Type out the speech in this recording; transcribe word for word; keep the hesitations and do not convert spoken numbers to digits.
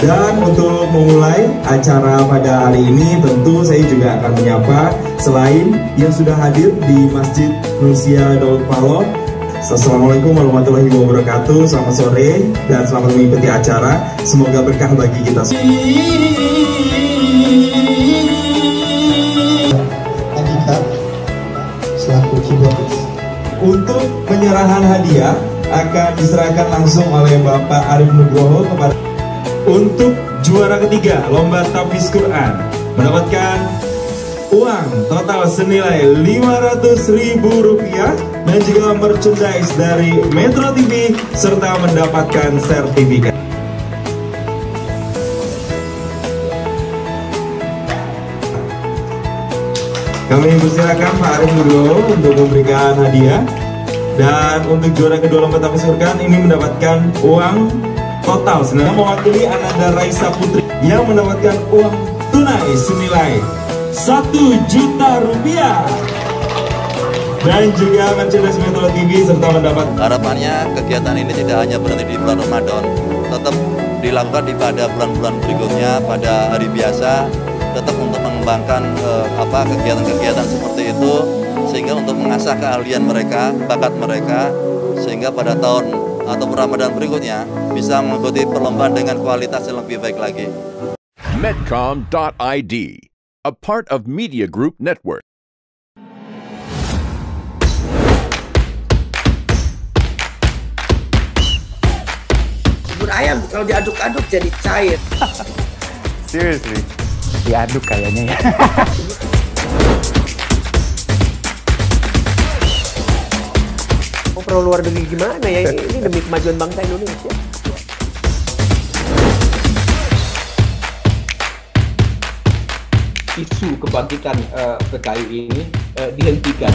Dan untuk memulai acara pada hari ini, tentu saya juga akan menyapa selain yang sudah hadir di Masjid Nusia Daud Paloh. Assalamualaikum warahmatullahi wabarakatuh. Selamat sore dan selamat mengikuti acara. Semoga berkah bagi kita semua. Adika selaku keyboardis. Untuk penyerahan hadiah akan diserahkan langsung oleh Bapak Arief Nugroho kepada. Untuk juara ketiga lomba Tahfiz Quran mendapatkan uang total senilai lima ratus ribu rupiah dan juga merchandise dari Metro T V serta mendapatkan sertifikat. Kami persilakan Pak Arief Nugroho untuk memberikan hadiah, dan untuk juara kedua lomba Tahfiz Quran ini mendapatkan uang total senilai mewakili Ananda Raisa Putri yang mendapatkan uang tunai senilai satu juta rupiah dan juga merchandise Metro T V serta mendapat. Harapannya kegiatan ini tidak hanya berhenti di bulan Ramadan, tetap dilakukan di pada bulan-bulan berikutnya, pada hari biasa, tetap untuk mengembangkan eh, apa kegiatan-kegiatan seperti itu sehingga untuk mengasah keahlian mereka, bakat mereka, sehingga pada tahun atau Ramadan berikutnya bisa mengikuti perlombaan dengan kualitas yang lebih baik lagi. medcom dot i d, a part of Media Group Network. Bubur ayam kalau diaduk-aduk jadi cair. Seriously, diaduk kayaknya ya. Pro luar negeri gimana ya, ini demi kemajuan bangsa Indonesia. Isu kebangkitan uh, P K I ini uh, dihentikan.